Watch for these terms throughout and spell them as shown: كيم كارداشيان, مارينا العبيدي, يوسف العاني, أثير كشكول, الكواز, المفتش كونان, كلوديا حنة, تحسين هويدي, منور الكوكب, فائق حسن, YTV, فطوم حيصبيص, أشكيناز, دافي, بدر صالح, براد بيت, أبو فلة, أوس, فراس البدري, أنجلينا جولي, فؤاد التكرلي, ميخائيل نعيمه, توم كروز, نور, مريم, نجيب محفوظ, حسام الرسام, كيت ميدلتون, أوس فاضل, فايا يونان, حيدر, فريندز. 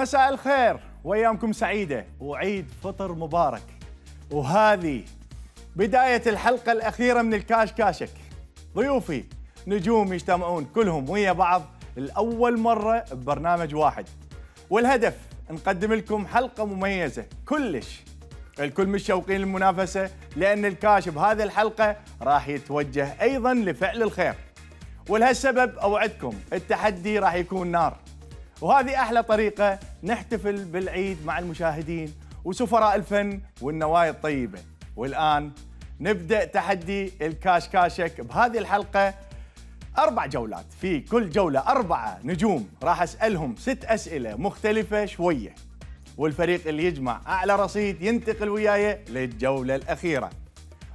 مساء الخير وأيامكم سعيدة وعيد فطر مبارك. وهذه بداية الحلقة الأخيرة من الكاش كاشك. ضيوفي نجوم يجتمعون كلهم ويا بعض لأول مرة ببرنامج واحد، والهدف نقدم لكم حلقة مميزة كلش. الكل مشتوقين للمنافسة لأن الكاش بهذه الحلقة راح يتوجه أيضاً لفعل الخير، ولهالسبب أوعدكم التحدي راح يكون نار، وهذه أحلى طريقة نحتفل بالعيد مع المشاهدين وسفراء الفن والنوايا الطيبة. والآن نبدأ تحدي الكاش كاشك بهذه الحلقة. 4 جولات، في كل جولة 4 نجوم راح أسألهم 6 أسئلة مختلفة شوية، والفريق اللي يجمع أعلى رصيد ينتقل وياي للجولة الأخيرة،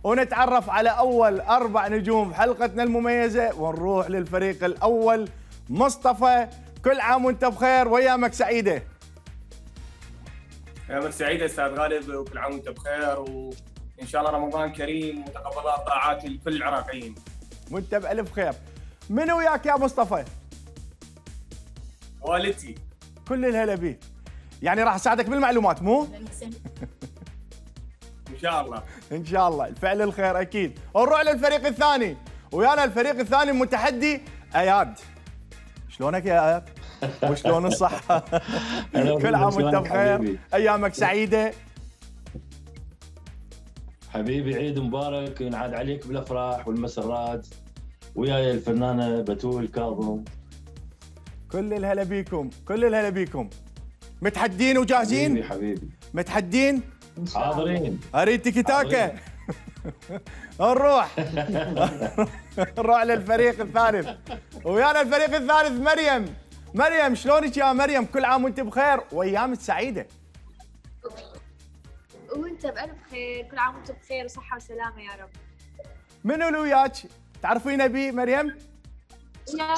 ونتعرف على أول 4 نجوم حلقتنا المميزة. ونروح للفريق الأول. مصطفى، كل عام وانت بخير ويامك سعيدة. يامك سعيدة أستاذ غالب، وكل عام وانت بخير، وإن شاء الله رمضان كريم وتقبلات طاعات لكل العراقيين. وانت بألف خير. من وياك يا مصطفى؟ والدتي. كل الهلا بيك. يعني راح اساعدك بالمعلومات مو؟ ان شاء الله. ان شاء الله، الفعل الخير اكيد. ونروح للفريق الثاني، ويانا الفريق الثاني المتحدي اياد. شلونك يا اياد؟ وشلون الصحة؟ كل عام وانت بخير، ايامك سعيدة. حبيبي عيد مبارك، ينعاد عليك بالافراح والمسرات. وياي الفنانة بتول الكاظم. كل الهلا بيكم، كل الهلا بيكم. متحدين وجاهزين؟ حبيبي متحدين؟ حاضرين. اريد تيكي تاكا. نروح نروح للفريق الثالث، ويانا الفريق الثالث مريم. مريم شلونك يا مريم؟ كل عام وانت بخير وايامك سعيدة. وانت بألف خير، كل عام وانت بخير وصحة وسلامة يا رب. منو اللي وياك؟ تعرفين بي مريم؟ لا.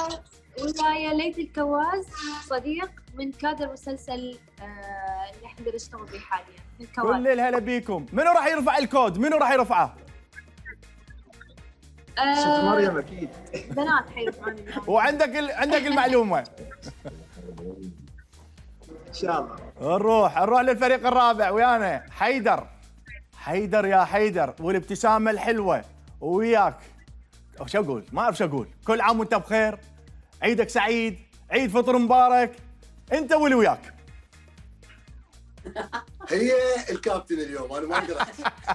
وياي ليت الكواز، صديق من كادر مسلسل اللي احنا نشتغل به حاليا. الكواز. كل الهلا بيكم. منو راح يرفع الكود؟ منو راح يرفعه؟ صوت مريم اكيد. بنات حيرفعون. وعندك عندك المعلومه. ان شاء الله. نروح للفريق الرابع، ويانا حيدر. حيدر يا حيدر والابتسامه الحلوه وياك. شو اقول؟ ما اعرف شو اقول. كل عام وانت بخير، عيدك سعيد، عيد فطر مبارك. انت واللي وياك هي الكابتن اليوم، انا ما اقدر.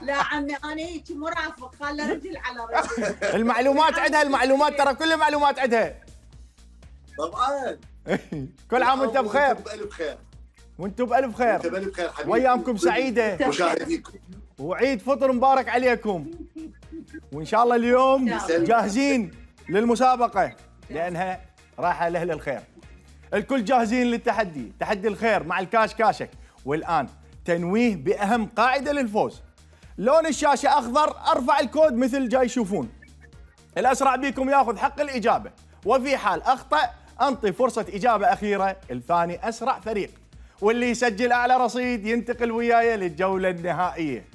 لا عمي انا هيك مرافق، خلى رجل على رجل. المعلومات عندها، المعلومات ترى كل المعلومات عندها طبعا. كل عام وانت بخير. بألف خير. وانتم بألف خير. وانتم بألف خير حبيبي. وايامكم سعيده مشاهديكم، وعيد فطر مبارك عليكم. وان شاء الله اليوم جاهزين للمسابقه لانها راحه لاهل الخير. الكل جاهزين للتحدي، تحدي الخير مع الكاش كاشك. والان تنويه باهم قاعده للفوز. لون الشاشه اخضر، ارفع الكود مثل جاي يشوفون. الاسرع بيكم ياخذ حق الاجابه، وفي حال اخطا انطي فرصه اجابه اخيره الثاني اسرع فريق، واللي يسجل اعلى رصيد ينتقل وياي للجوله النهائيه.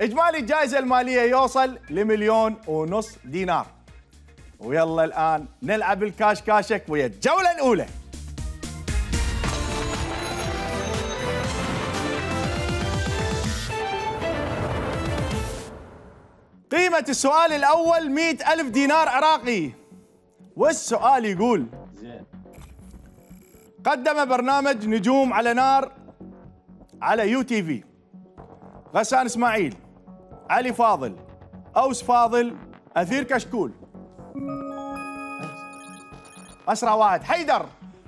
اجمالي الجائزه الماليه يوصل ل1.5 مليون دينار. ويلا الآن نلعب الكاش كاشك ويا الجولة الأولى. قيمة السؤال الأول 100,000 دينار عراقي، والسؤال يقول: قدم برنامج نجوم على نار على YTV غسان إسماعيل، علي فاضل، أوس فاضل، أثير كشكول. أسرع واحد حيدر.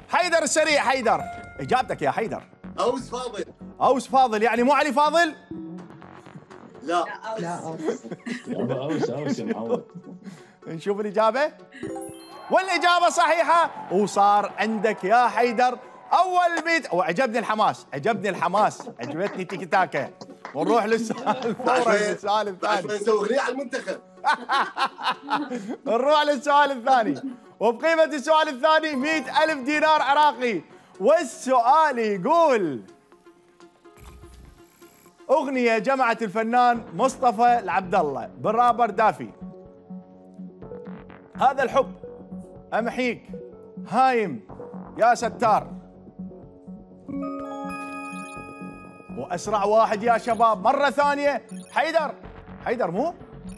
حيدر السريع. حيدر إجابتك يا حيدر. أوس فاضل. أوس فاضل يعني مو علي فاضل؟ لا لا أوس. أوس يا محمد. نشوف الإجابة. والإجابة صحيحة، وصار عندك يا حيدر أول بيت. وعجبني الحماس، عجبني الحماس، عجبتني تيكي تاكا. ونروح للسؤال فورا. للسؤال الثاني. سوغلي على المنتخب. نروح للسؤال الثاني، وبقيمة السؤال الثاني 100,000 دينار عراقي، والسؤال يقول: أغنية جمعت الفنان مصطفى العبدالله بالرابر دافي، هذا الحب، أمحيك، هايم، يا ستار. اسرع واحد يا شباب، مره ثانيه. حيدر، حيدر مو؟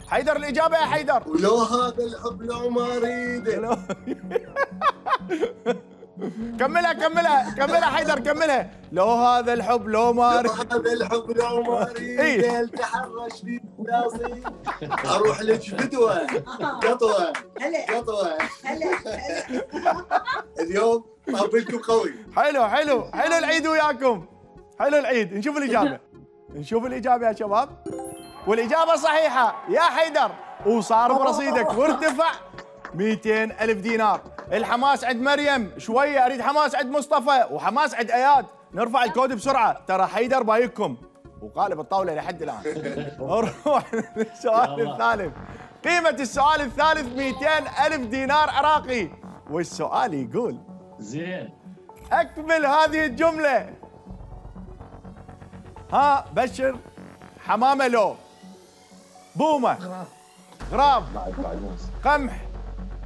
حيدر الاجابه يا حيدر. ولو هذا الحب لو ما اريده. كملها كملها كملها حيدر كملها. لو هذا الحب لو ما اريده، لو هذا الحب لو ما اريده، التحرش في راسي اروح لجدوه قطوه قطوه. اليوم طبلكم قوي. حلو حلو حلو العيد وياكم، حلو العيد. نشوف الاجابه، نشوف الاجابه يا شباب. والاجابه صحيحه يا حيدر، وصار برصيدك وارتفع 200,000 دينار. الحماس عند مريم شويه، اريد حماس عند مصطفى وحماس عند اياد. نرفع الكود بسرعه، ترى حيدر بايكم وقالب الطاوله لحد الان. نروح للسؤال الثالث. قيمه السؤال الثالث 200,000 دينار عراقي، والسؤال يقول زين اكمل هذه الجمله. ها بشر حمامه لو، بومه، غراب، قمح،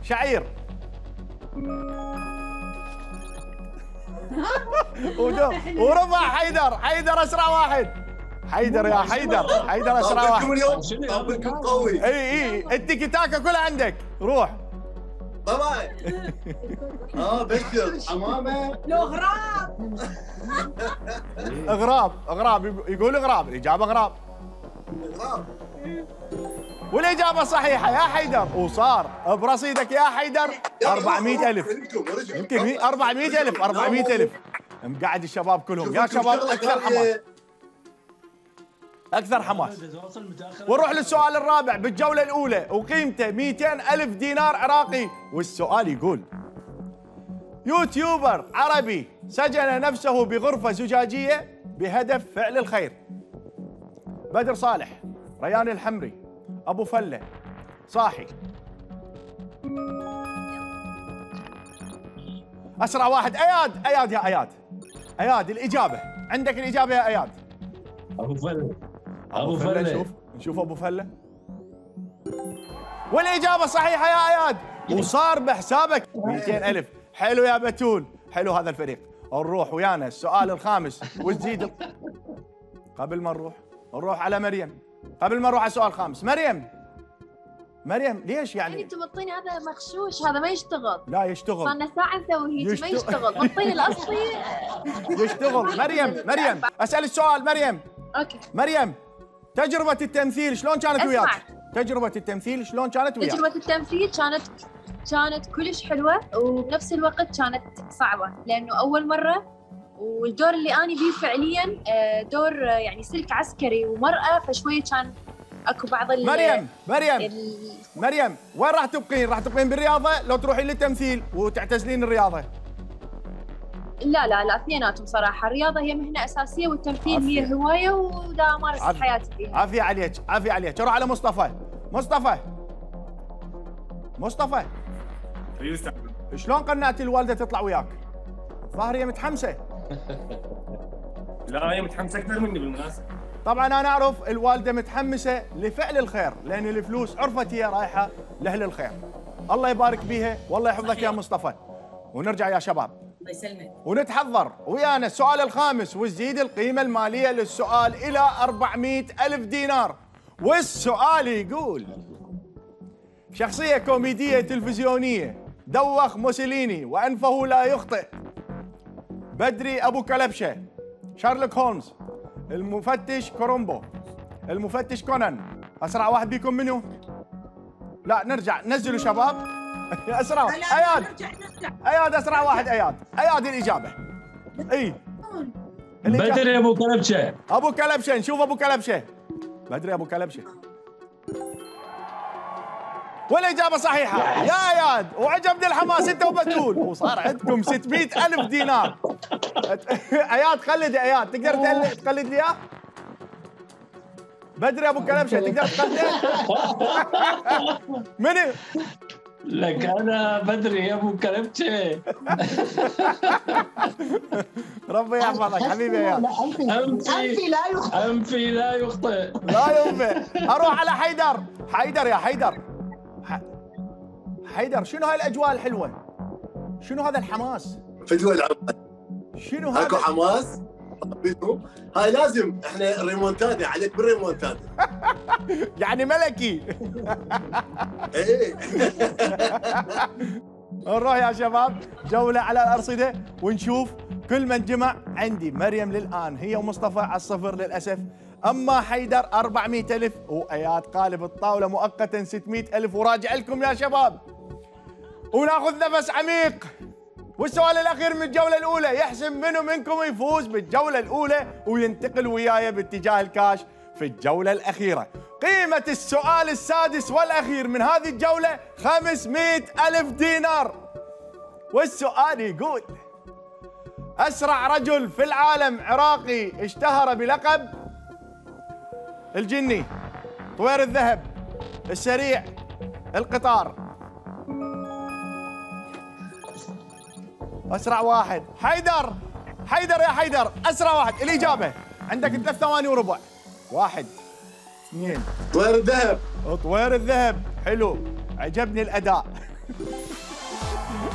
شعير. وربع حيدر، حيدر اسرع واحد. حيدر يا حيدر، حيدر اسرع واحد. طابلكم قوي. اي التيكي تاكا كلها عندك، روح. طبعا. بشر حمامه لو، غراب. غراب، غراب، يقول غراب، الاجابه غراب. غراب. والإجابة صحيحة يا حيدر، وصار برصيدك يا حيدر 400,000. يمكن 400,000، 400,000 مقعد الشباب كلهم. يا شباب أكثر حماس، أكثر حماس. ونروح للسؤال الرابع بالجولة الأولى، وقيمته 200,000 دينار عراقي، والسؤال يقول يوتيوبر عربي سجن نفسه بغرفة زجاجية بهدف فعل الخير. بدر صالح، ريان الحمري، أبو فلة، صاحي. أسرع واحد أياد، أياد يا أياد، أياد الإجابة عندك، الإجابة يا أياد. أبو فلة، أبو فلة. نشوف نشوف أبو فلة، والإجابة صحيحة يا أياد، وصار بحسابك 200,000. حلو يا بتول، حلو هذا الفريق. نروح ويانا السؤال الخامس وتزيد. قبل ما نروح، نروح على مريم. قبل ما نروح على السؤال الخامس، مريم، مريم ليش يعني انت بتطيني؟ هذا مغشوش، هذا ما يشتغل. لا يشتغل، صرنا ساعة نسوي هيك ما يشتغل، الطين الاصلي يشتغل. مريم، مريم اسال السؤال. مريم اوكي، مريم تجربة التمثيل شلون كانت وياك؟ تجربة التمثيل شلون كانت وياك؟ تجربة التمثيل كانت كلش حلوة، وبنفس الوقت كانت صعبة، لأنه أول مرة، والدور اللي أنا بيه فعلياً دور يعني سلك عسكري ومرأة، فشوية كان أكو بعض ال مريم، مريم مريم وين راح تبقين؟ راح تبقين بالرياضة لو تروحين للتمثيل وتعتزلين الرياضة؟ لا لا لا، اثنيناتهم صراحة. الرياضة هي مهنة أساسية، والتمثيل هي هواية، ودا أمارس حياتي فيها. عافية عليك، عافية عليك. أروح على مصطفى. مصطفى، مصطفى شلون قنعتي الوالدة تطلع وياك؟ ظاهر هي متحمسة. لا هي متحمسه اكثر مني بالمناسبه. طبعا انا اعرف الوالده متحمسه لفعل الخير، لان الفلوس عرفت هي رايحه لاهل الخير. الله يبارك بيها والله يحفظك يا مصطفى. ونرجع يا شباب، الله يسلمك، ونتحضر ويانا السؤال الخامس، وتزيد القيمه الماليه للسؤال الى 400,000 دينار. والسؤال يقول شخصيه كوميديه تلفزيونيه دوخ موسوليني وانفه لا يخطئ. بدري أبو كلبشة، شارلوك هولمز، المفتش كولومبو، المفتش كونان. أسرع واحد بيكم منو؟ لا نرجع، نزلوا شباب. أسرع أياد، أياد أسرع واحد أياد، أياد الإجابة. إي بدري أبو كلبشة، أبو كلبشة. نشوف أبو كلبشة، بدري أبو كلبشة، والإجابة صحيحة يا أياد. وعجبني الحماس أنت وبتول، وصار عندكم 600,000 دينار. أياد قلد، أياد تقدر تقلد لي إياه؟ بدري أبو كلبشة تقدر تقلده؟ منو؟ لك أنا بدري أبو كلبشة. ربي يحفظك حبيبي يا أنفي لا يخطئ، لا ينفي. أروح على حيدر. حيدر يا حيدر، حيدر شنو هاي الاجواء الحلوه؟ شنو هذا الحماس؟ فدوه العمل. شنو هذا؟ اكو حماس؟ هاي لازم احنا ريمونتادا عليك بالريمونتادا. يعني ملكي. ايه. نروح يا شباب جولة على الأرصدة ونشوف كل من جمع. عندي مريم للآن هي ومصطفى على الصفر للأسف. أما حيدر 400,000 وآيات قالب الطاولة مؤقتا 600,000. وراجع لكم يا شباب وناخذ نفس عميق. والسؤال الأخير من الجولة الأولى يحسم منو منكم يفوز بالجولة الأولى وينتقل وياي باتجاه الكاش في الجولة الأخيرة. قيمة السؤال السادس والأخير من هذه الجولة 500,000 دينار. والسؤال يقول: أسرع رجل في العالم عراقي اشتهر بلقب الجني، طوير الذهب، السريع، القطار. أسرع واحد حيدر. حيدر يا حيدر أسرع واحد. الإجابة عندك 3 ثواني وربع. 1 2. طوير الذهب. طوير الذهب. حلو، عجبني الأداء.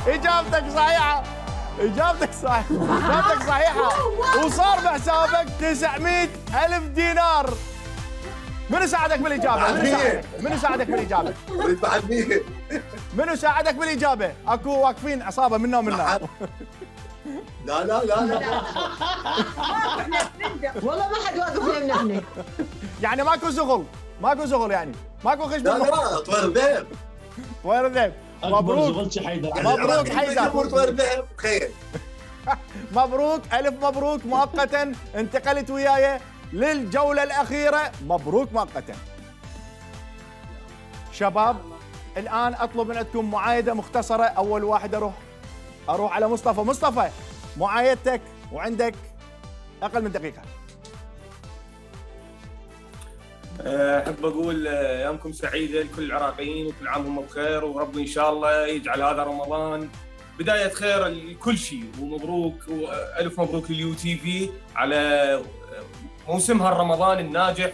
إجابتك صحيحة، إجابتك صحيحة، إجابتك صحيحة. وصار بحسابك 900,000 دينار. منو ساعدك بالإجابة؟ منو ساعدك بالإجابة؟ منو ساعدك بالإجابة؟ أكو واقفين عصابة منا ومنا. لا لا لا لا والله ما حد واقف لنا هنا. يعني ماكو شغل، ماكو شغل، يعني ماكو خشب. لا لا طوير الذهب، طوير الذهب. مبروك مبروك حيدر، طوير الذهب. خير مبروك، ألف مبروك. مؤقتا انتقلت وياي للجولة الأخيرة. مبروك مؤقتا. شباب الآن أطلب من عندكم معايدة مختصرة. أول واحد أروح على مصطفى. مصطفى معايدتك وعندك أقل من دقيقة. أحب أقول أيامكم سعيدة لكل العراقيين وكل عام هم بخير، وربي إن شاء الله يجعل هذا رمضان بداية خير لكل شيء. ومبروك وألف مبروك لليو تي في على موسمها الرمضان الناجح،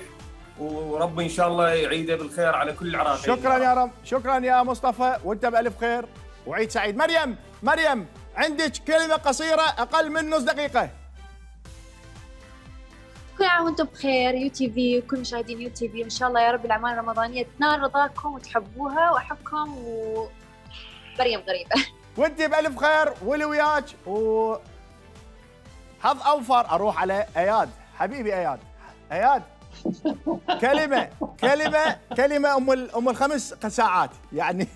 وربي إن شاء الله يعيده بالخير على كل العراقيين. شكرا يا رب، شكرا يا مصطفى، وأنت بألف خير وعيد سعيد. مريم، مريم عندك كلمة قصيرة أقل من نص دقيقة. كل عام وانتم بخير يو تي في وكل مشاهدين يو تي في، وان شاء الله يا رب الاعمال الرمضانيه تنال رضاكم وتحبوها، واحبكم. ومريم غريبه وانت بالف خير واللي وياك وحظ اوفر. اروح على اياد حبيبي. اياد، اياد كلمه كلمه كلمه ام ال5 ساعات يعني.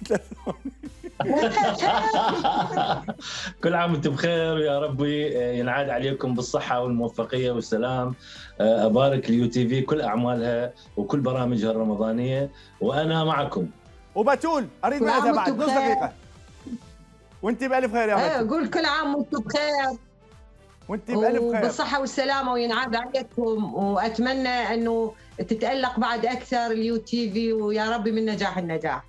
كل عام وانتم بخير، يا ربي ينعاد عليكم بالصحة والموفقية والسلام. أبارك ليو تي في كل أعمالها وكل برامجها الرمضانية، وأنا معكم. وبتول أريد بعدها بعد نص دقيقة. وأنت بألف خير يا بتول. قول كل عام وانتم بخير. وأنت بألف خير بالصحة والسلامة وينعاد عليكم، وأتمنى أنه تتألق بعد أكثر اليو تي في، ويا ربي من نجاح النجاح.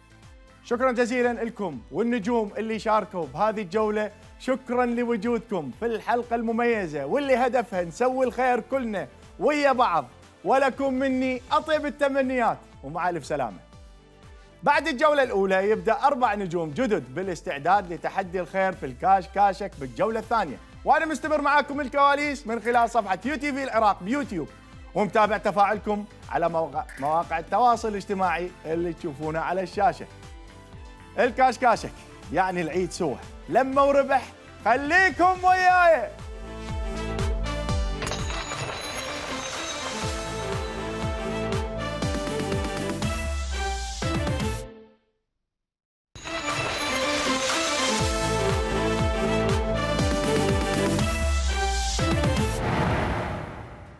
شكرا جزيلا لكم والنجوم اللي شاركوا بهذه الجولة. شكرا لوجودكم في الحلقة المميزة واللي هدفها نسوي الخير كلنا ويا بعض. ولكم مني أطيب التمنيات ومع ألف سلامة. بعد الجولة الأولى يبدأ 4 نجوم جدد بالاستعداد لتحدي الخير في الكاش كاشك بالجولة الثانية، وأنا مستمر معاكم الكواليس من خلال صفحة يو تي في العراق بيوتيوب، ومتابع تفاعلكم على مواقع التواصل الاجتماعي اللي تشوفونها على الشاشة. الكاش كاشك يعني العيد سوى، لما وربح خليكم وياي.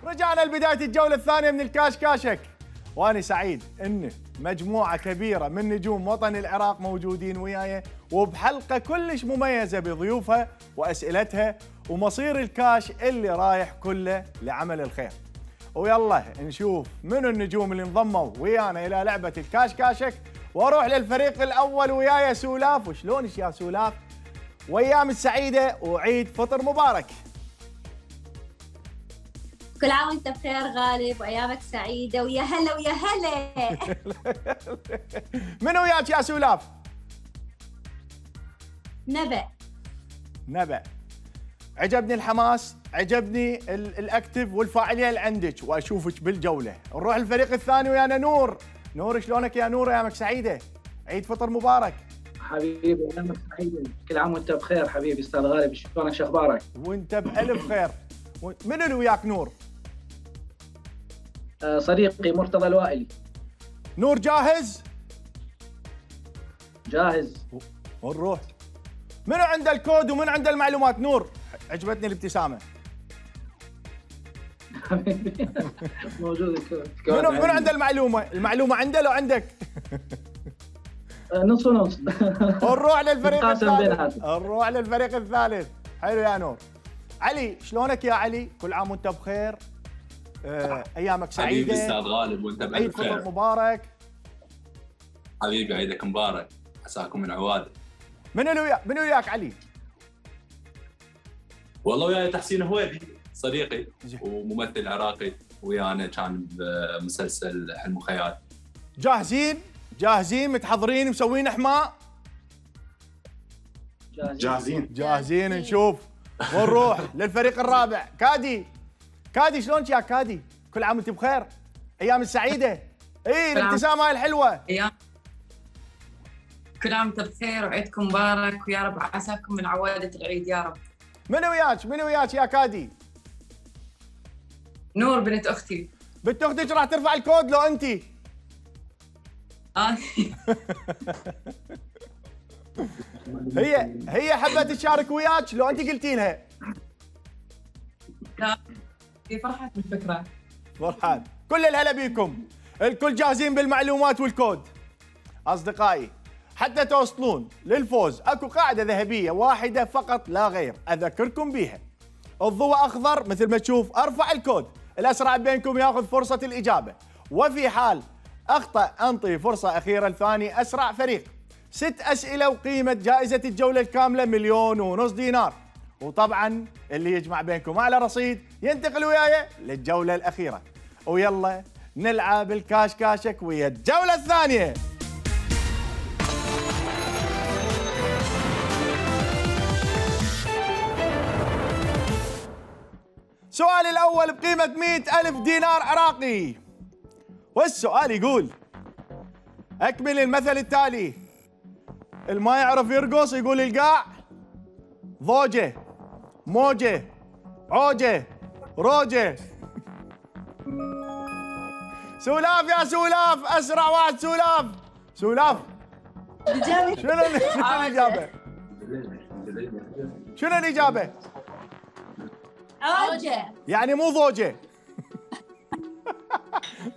رجعنا لبداية الجولة الثانية من الكاش كاشك، وأنا سعيد إن مجموعة كبيرة من نجوم وطن العراق موجودين وياي، وبحلقة كلش مميزة بضيوفها وأسئلتها ومصير الكاش اللي رايح كله لعمل الخير. ويلا نشوف منو النجوم اللي انضموا ويانا إلى لعبة الكاش كاشك. وأروح للفريق الأول وياي سولاف. وشلونك يا سولاف؟ وأيام السعيدة وعيد فطر مبارك. كل عام وانت بخير غالب وايامك سعيده، ويا هلا ويا هلا. من وياك يا سولاف؟ نبأ. نبأ. عجبني الحماس، عجبني الاكتف والفاعليه اللي عندك، واشوفك بالجوله. نروح الفريق الثاني ويانا نور. نور شلونك يا نور؟ ايامك سعيده، عيد فطر مبارك حبيبي. ايامك سعيده، كل عام وانت بخير حبيبي استاذ غالب. شلونك شو اخبارك؟ وانت بالف خير. من اللي وياك نور؟ صديقي مرتضى الوائل. نور جاهز؟ جاهز. ونروح منو عنده الكود ومن عنده المعلومات؟ نور عجبتني الابتسامه. موجود الكود. منو عنده المعلومه؟ المعلومه عنده لو عندك؟ نص ونص. نروح للفريق الثالث. نروح للفريق الثالث. حلو يا نور. علي شلونك يا علي؟ كل عام وانت بخير. ايامك سعيده حبيبي استاذ غالب وانت بخير. عيد فطر مبارك حبيبي. عيدك مبارك، عساكم من عواده. من وياك علي؟ والله وياي تحسين هويدي صديقي وممثل عراقي، ويانا كان بمسلسل حلم وخيال. جاهزين؟ جاهزين متحضرين مسوين حماء؟ جاهزين جاهزين. نشوف ونروح للفريق الرابع. كادي. كادي شلونك يا كادي؟ كل عام وانت بخير، ايام السعيده. اي الابتسامه هاي الحلوه. كل عام وانت بخير وعيدكم مبارك، ويا رب عساكم من عواده العيد يا رب. من وياك؟ من وياك يا كادي؟ نور بنت اختي. بنت اختك راح ترفع الكود لو انت. هي حبت تشارك وياك لو انت قلتي لها. هي فرحت بالفكره. فرحان. كل الهلا بيكم. الكل جاهزين بالمعلومات والكود. اصدقائي حتى توصلون للفوز اكو قاعده ذهبيه واحده فقط لا غير، اذكركم بيها. الضوء اخضر مثل ما تشوف، ارفع الكود، الاسرع بينكم ياخذ فرصه الاجابه، وفي حال اخطا انطي فرصه اخيره لثاني اسرع فريق. 6 أسئلة وقيمه جائزه الجوله الكامله 1.5 مليون دينار، وطبعا اللي يجمع بينكم على رصيد ينتقل وياي للجوله الاخيره. ويلا نلعب الكاش كاشك ويا الجوله الثانيه. السؤال الأول بقيمة 100,000 دينار عراقي، والسؤال يقول: أكمل المثل التالي. الما يعرف يرقص يقول القاع ضوجة موجة عوجة روجة. سولاف يا سولاف، أسرع واحد سولاف. سولاف شنو الإجابة؟ شنو الإجابة؟ أوجه. يعني مو ضوجه.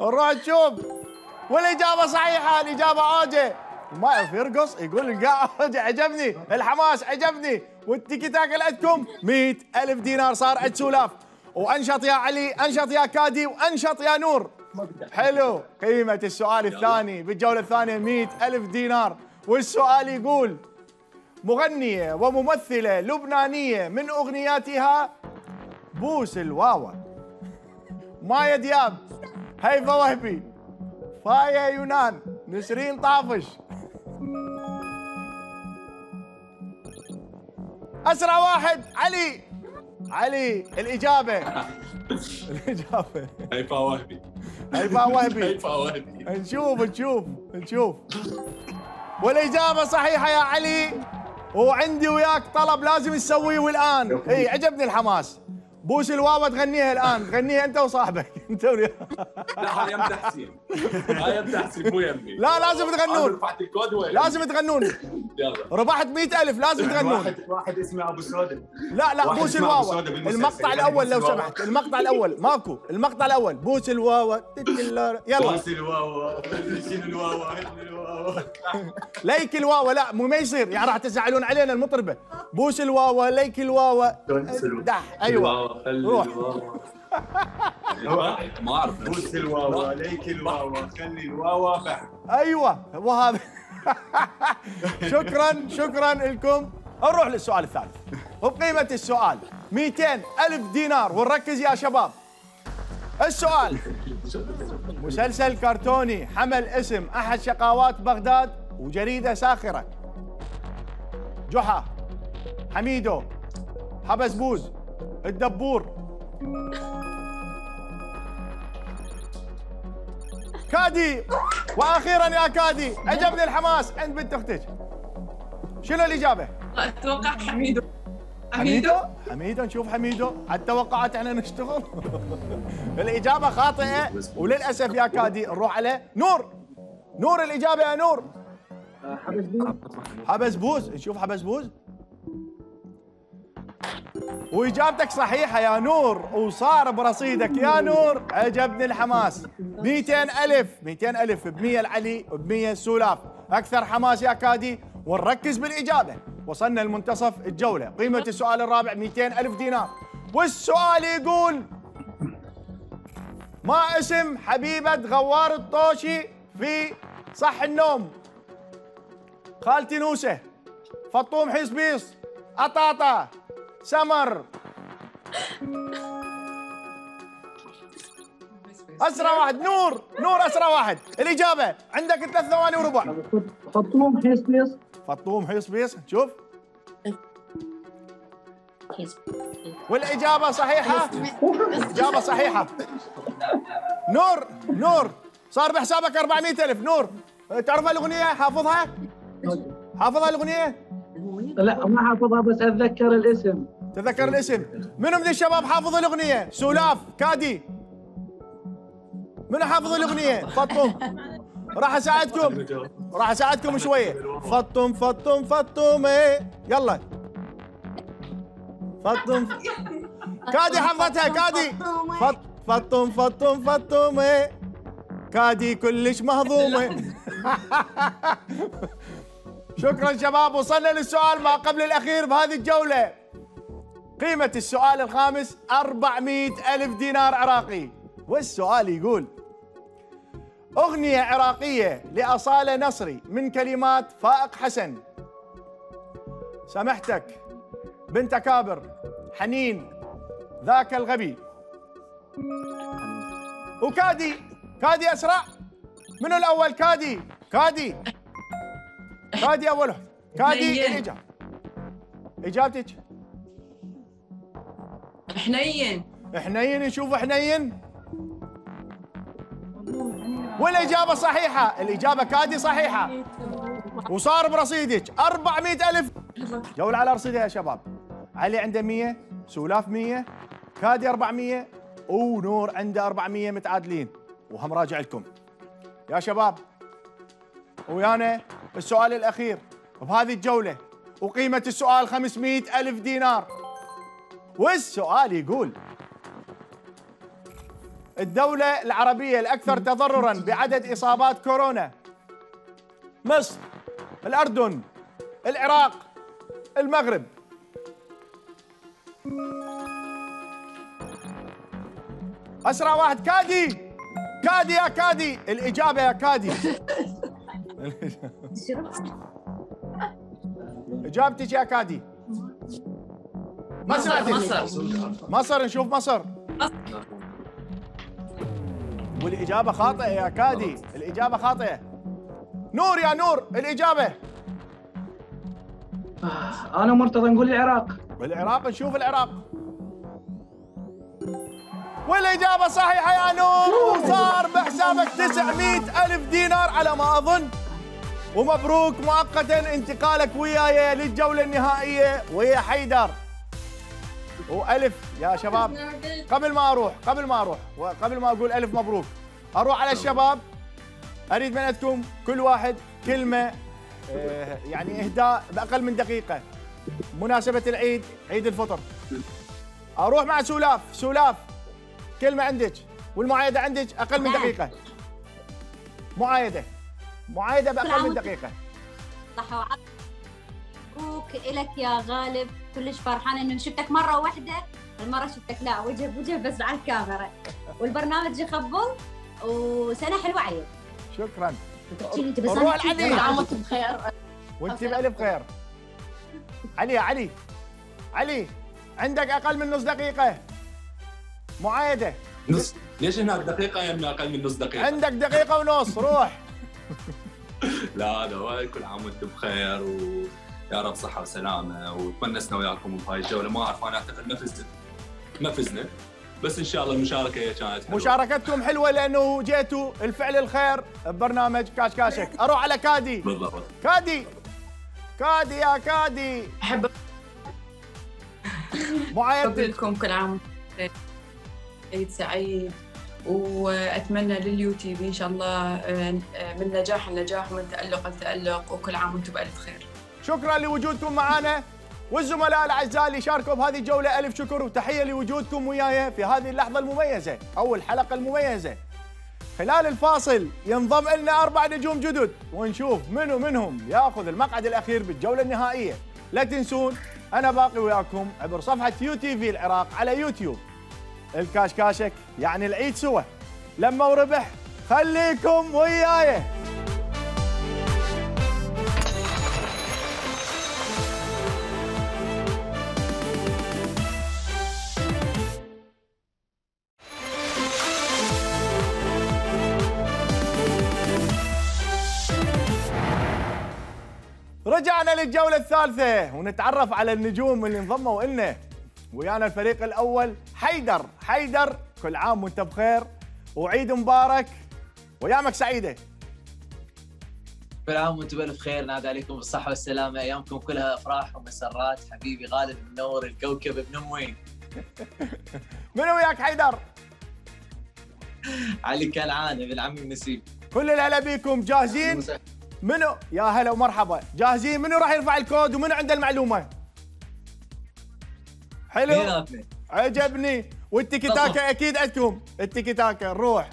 نروح نشوف. والاجابه صحيحه، الاجابه اوجه. ما يعرف يرقص يقول القاع اوجه. عجبني الحماس، عجبني. والتيكي تاك اللي عندكم 100,000 دينار صار عند سولاف. وانشط يا علي، انشط يا كادي، وانشط يا نور. حلو. قيمه السؤال الثاني بالجوله الثانيه 100,000 دينار، والسؤال يقول: مغنيه وممثله لبنانيه من اغنياتها بوس الواوا، مايا دياب، هيفا وهبي، فايا يونان، نسرين طافش. أسرع واحد علي. علي الإجابة. الإجابة هيفا وهبي. هيفا وهبي. هيفا وهبي. نشوف نشوف نشوف. والإجابة صحيحة يا علي، وعندي وياك طلب لازم تسويه والآن. إي عجبني الحماس. بوس الواوا تغنيها الان، تغنيها انت وصاحبك انت وياه. لا هاي يم تحسين، هاي يم تحسين مو يمي. لا لازم تغنون. رفعت الكود وين؟ لازم تغنون. ربحت 100,000 لازم تغنون. واحد اسمه ابو سوده. لا لا بوس الواوا. المقطع الاول لو سمحت، المقطع الاول ماكو، المقطع الاول بوس الواوا. يلا بوس الواوا شيل الواوا ليك الواوا. لا مو ما يصير يعني راح تزعلون علينا المطربه. بوس الواوا ليك الواوا. ايوه روح. ما اعرف. بوس الواوا عليك الواوا خلي الواوا بح. ايوه وهذا. شكرا شكرا لكم. نروح للسؤال الثالث وبقيمه السؤال 200,000 دينار، ونركز يا شباب. السؤال: مسلسل كرتوني حمل اسم احد شقاوات بغداد وجريده ساخره. جحا، حميدو، حبس بوز الدبور. كادي. واخيرا يا كادي عجبني الحماس عند بنت اختك. شنو الاجابه؟ اتوقع حميدو. حميدو؟ حميدو نشوف حميدو، على التوقعات احنا نشتغل. الاجابه خاطئه وللاسف يا كادي. نروح على نور. نور الاجابه يا نور. حبس بوز. حبس بوز، نشوف حبس بوز. واجابتك صحيحه يا نور وصار برصيدك يا نور. عجبني الحماس. 200,000 200,000 ب 100 لعلي وب 100 سولاف. اكثر حماس يا كادي ونركز بالاجابه. وصلنا لمنتصف الجوله، قيمه السؤال الرابع 200,000 دينار. والسؤال يقول: ما اسم حبيبه غوار الطوشي في صح النوم؟ خالتي نوسه، فطوم حيصبيص، قطاطه، سمر. اسرع واحد نور. نور اسرع واحد. الاجابه عندك 3 ثواني وربع. فطوم حيص بيص. فطوم حيص بيص. شوف والاجابه صحيحه. اجابه صحيحه نور. نور صار بحسابك 400,000. نور تعرف الاغنيه؟ حافظها؟ حافظها الاغنيه؟ لا ما حافظها بس اتذكر الاسم. تذكر الاسم. منو من الشباب حافظ الاغنيه؟ سولاف، كادي، منو حافظ الاغنيه؟ فطم. راح اساعدكم، راح اساعدكم شويه. فطم فطم فطم ايه يلا. فطم. كادي حفظتها. كادي فطم فطم فطم ايه. كادي كلش مهضومه. شكرا شباب. وصلنا للسؤال ما قبل الأخير بهذه الجولة. قيمة السؤال الخامس 400,000 دينار عراقي. والسؤال يقول: أغنية عراقية لأصالة نصري من كلمات فائق حسن. سامحتك، بنت كابر، حنين، ذاك الغبي. وكادي. كادي أسرع. منو الأول؟ كادي. كادي كادي أوله. كادي الإجابة. إجابتك حنين. حنين. نشوف حنين. والإجابة صحيحة. الإجابة كادي صحيحة وصار برصيدك 400,000. جولة على رصيدها يا شباب. علي عنده 100، سولاف 100، كادي 400 ونور عنده 400. متعادلين وهم راجع لكم يا شباب. ويانا السؤال الأخير بهذه الجولة وقيمة السؤال 500,000 دينار. والسؤال يقول: الدولة العربية الأكثر تضرراً بعدد إصابات كورونا. مصر، الأردن، العراق، المغرب. أسرع واحد. كادي. كادي يا كادي. الإجابة يا كادي. اجابتك يا كادي. مصر. مصر. نشوف مصر. والاجابه خاطئه يا كادي. الاجابه خاطئه. نور يا نور الاجابه. انا مرتضى نقول العراق. بالعراق. نشوف العراق. والاجابه صحيحه يا نور وصار بحسابك 900,000 دينار على ما اظن. ومبروك مؤقتا انتقالك وياي للجولة النهائية ويا حيدر. وألف يا شباب، قبل ما أروح وقبل ما أقول ألف مبروك أروح على الشباب، أريد من عندكم كل واحد كلمة يعني إهداء بأقل من دقيقة مناسبة العيد، عيد الفطر. أروح مع سولاف. سولاف كلمة عندك والمعايدة عندك أقل من دقيقة. معايدة بأقل من دقيقة. صح وعافية. مبروك إلك يا غالب، كلش فرحانة إنه شفتك مرة واحدة، المرة شفتك لا وجه بوجه بس على الكاميرا، والبرنامج يخبل وسنة حلوة عليك. شكراً. روح علي. عمك بخير. وأنت بألف خير. علي. علي. علي عندك أقل من نص دقيقة. معايدة. نص. ليش هناك دقيقة يمنا أقل من نص دقيقة؟ عندك دقيقة ونص. روح. لا هذا كل عام وانتم بخير يا رب صحه وسلامه، وتونسنا وياكم بهاي الجوله. ما اعرف، انا اعتقد ما فزنا بس ان شاء الله المشاركه هي كانت حلوه. مشاركتكم حلوه لانه جيتوا الفعل الخير ببرنامج كاش كاشك. اروح على كادي. بالضبط. كادي يا كادي، احب اقول لكم كل عام عيد سعيد، واتمنى لليو تي في ان شاء الله من نجاح لنجاح ومن تالق لتالق، وكل عام وانتم بالف خير. شكرا لوجودكم معنا، والزملاء الاعزاء اللي شاركوا بهذه الجوله الف شكر وتحيه لوجودكم وياي في هذه اللحظه المميزه او الحلقه المميزه. خلال الفاصل ينضم لنا 4 نجوم جدد ونشوف منهم ياخذ المقعد الاخير بالجوله النهائيه. لا تنسون انا باقي وياكم عبر صفحه يو تي في العراق على يوتيوب. الكاش كاشك يعني العيد سوا، لما وربح خليكم وياي. رجعنا للجولة الثالثة ونتعرف على النجوم اللي انضموا لنا. ويانا الفريق الأول حيدر، كل عام وانت بخير وعيد مبارك وأيامك سعيدة. كل عام وانتم بألف خير، نادى عليكم بالصحة والسلامة، أيامكم كلها أفراح ومسرات. حبيبي غالب منور الكوكب بنموي. من وياك حيدر؟ علي كالعادة بن عمي النسيب. كل الهلا بيكم، جاهزين؟ منو؟ يا هلا ومرحبا، جاهزين؟ منو راح يرفع الكود ومنو عنده المعلومه؟ حلو، عجبني. والتيكي تاكا اكيد عندكم، التيكي تاكا نروح.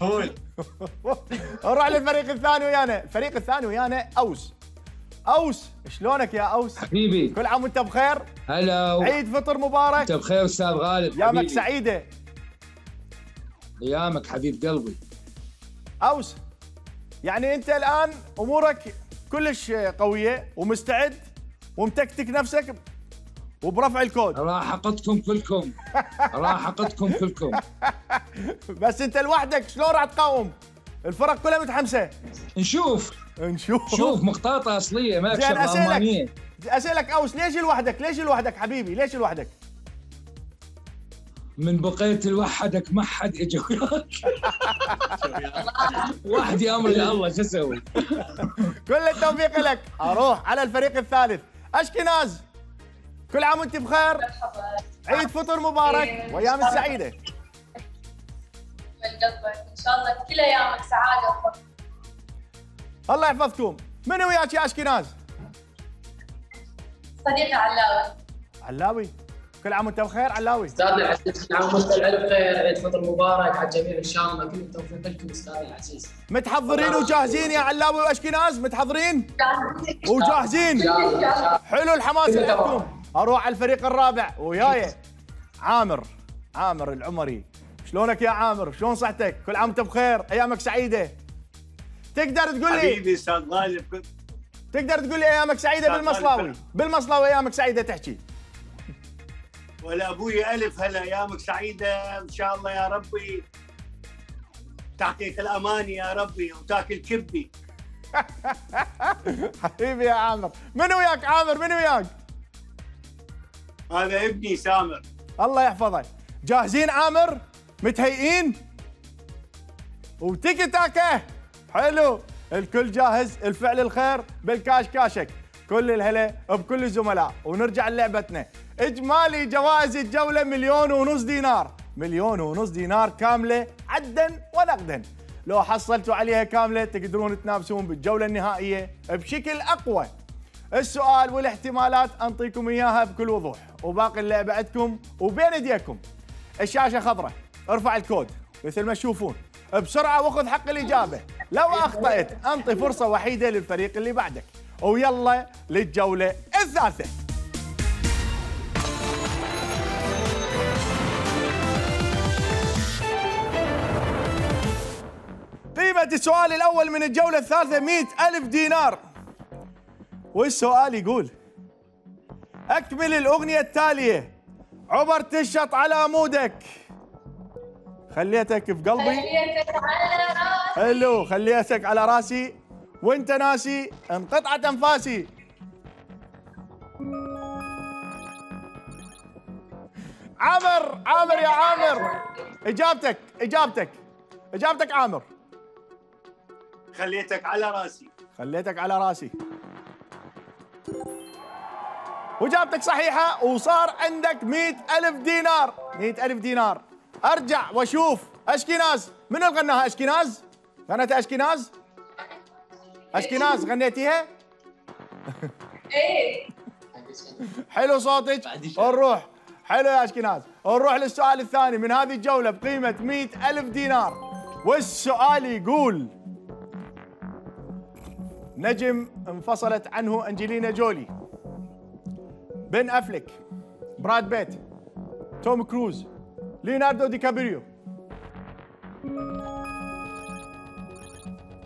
قول. نروح للفريق الثاني ويانا، اوس. شلونك يا اوس؟ حبيبي كل عام وانت بخير. هلا عيد فطر مبارك. انت بخير استاذ غالب، ايامك سعيده. ايامك حبيب قلبي. اوس، يعني أنت الآن أمورك كلش قوية ومستعد ومتكتك نفسك وبرفع الكود. راح أقتكم كلكم. بس أنت لوحدك شلون راح تقاوم؟ الفرق كلها متحمسة. نشوف. شوف مقاطعة أصلية ما أكشف ألمانية. أسألك أوس، ليش لوحدك حبيبي؟ من بقيت لوحدك ما حد اجى وياك. وحدي امر لله، شو اسوي؟ كل التوفيق لك. اروح على الفريق الثالث، اشكيناز. كل عام وانت بخير. عيد فطر مبارك وايام السعيده. ان شاء الله كل ايامك سعاده وفرح. الله يحفظكم. من وياك يا اشكيناز؟ صديقي علاوي. كل عام وانت بخير علاوي. استاذنا العزيز كل عام وانت بألف خير، عيد فطر مبارك على الجميع ان شاء الله، كل التوفيق لكم استاذنا العزيز. متحضرين وجاهزين يا علاوي واشكيناز؟ متحضرين؟ وجاهزين؟ حلو الحماس عندكم. اروح على الفريق الرابع وياي عامر العمري. شلونك يا عامر؟ شلون صحتك؟ كل عام وانت بخير، ايامك سعيده. تقدر تقول لي حبيبي استاذ غالب، تقدر تقول لي ايامك سعيده بالمصلاوي ايامك سعيده تحكي. ولا ابوي الف هلا، ايامك سعيده ان شاء الله يا ربي، تحقيق الاماني يا ربي، وتاكل كبي. حبيبي يا عامر. من وياك عامر؟ هذا ابني سامر. الله يحفظك. جاهزين عامر؟ متهيئين؟ وتيكي تاكا. حلو، الكل جاهز. الفعل الخير بالكاش كاشك، كل الهلا بكل الزملاء. ونرجع للعبتنا. إجمالي جوائز الجولة 1.5 مليون، 1.5 مليون كاملة عداً ونقداً. لو حصلتوا عليها كاملة تقدرون تنافسون بالجولة النهائية بشكل أقوى. السؤال والاحتمالات أنطيكم إياها بكل وضوح، وباقي اللعبة عندكم وبين إيديكم. الشاشة خضراء، ارفع الكود مثل ما تشوفون بسرعة وخذ حق الإجابة. لو أخطأت أنطي فرصة وحيدة للفريق اللي بعدك. ويلا للجولة الثالثة. قيمة السؤال الأول من الجولة الثالثة 100,000 دينار. والسؤال يقول: أكمل الأغنية التالية. عبرت الشط على عمودك، خليتك في قلبي، خليتك على راسي. حلو، خليتك على راسي وانت ناسي انقطعت أنفاسي. عامر، عامر يا عامر، اجابتك اجابتك اجابتك عامر. خليتك على راسي، خليتك على راسي، وإجابتك صحيحة، وصار عندك 100,000 دينار، 100,000 دينار. أرجع وأشوف أشكيناز، من اللي غناها أشكيناز؟ غنيتها أشكيناز؟ أشكيناز غنيتيها؟ إيه. حلو صوتك، نروح، حلو يا أشكيناز، نروح للسؤال الثاني من هذه الجولة بقيمة 100,000 دينار، والسؤال يقول: نجم انفصلت عنه أنجلينا جولي، بن أفليك، براد بيت، توم كروز، ليوناردو دي كابريو.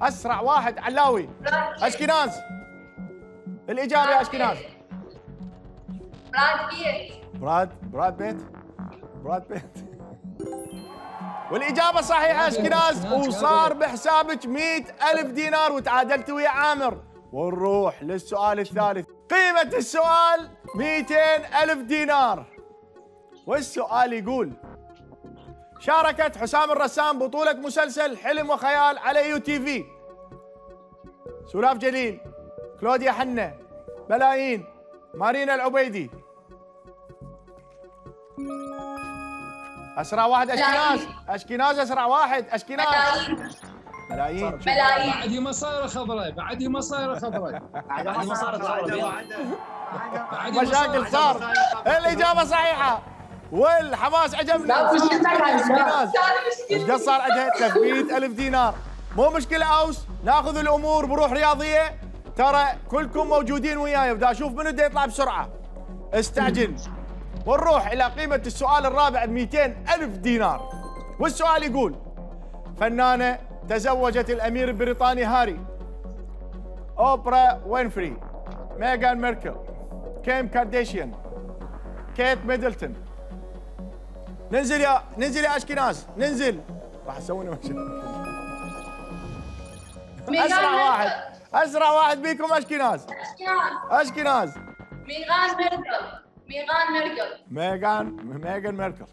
أسرع واحد علاوي. أشكيناز، الإجابة يا أشكيناز. براد بيت. براد بيت والإجابة صحيحة أشكيناز، وصار بحسابك 100,000 دينار وتعادلت ويا عامر. ونروح للسؤال الثالث، قيمة السؤال 200,000 دينار، والسؤال يقول: شاركت حسام الرسام بطولة مسلسل حلم وخيال على يو تي في، سولاف جليل، كلوديا حنة، بلايين، مارينا العبيدي. أسرع واحد أشكيناز، أشكيناز أسرع واحد، أشكيناز. ملايين ملايين. بعدي ما صايره خضراء، بعدي ما صايره خضراء، بعدي ما صارت مشاكل، صار. الاجابه صحيحه والحماس عجبني. ايش قد صار عندها؟ 300,000 دينار. مو مشكله اوس، ناخذ الامور بروح رياضيه، ترى كلكم موجودين وياي، بدي اشوف منو بده يطلع بسرعه. استعجل. ونروح الى قيمه السؤال الرابع ب 200,000 دينار، والسؤال يقول: فنانه تزوجت الأمير البريطاني هاري، أوبرا وينفري، ميغان ماركل، كيم كارداشيان، كيت ميدلتون. ننزل يا أشكيناز، ننزل، راح تسوون مشاكل. أسرع واحد، أسرع واحد بيكم أشكيناز. أشكيناز. ميغان ماركل، ميغان ماركل.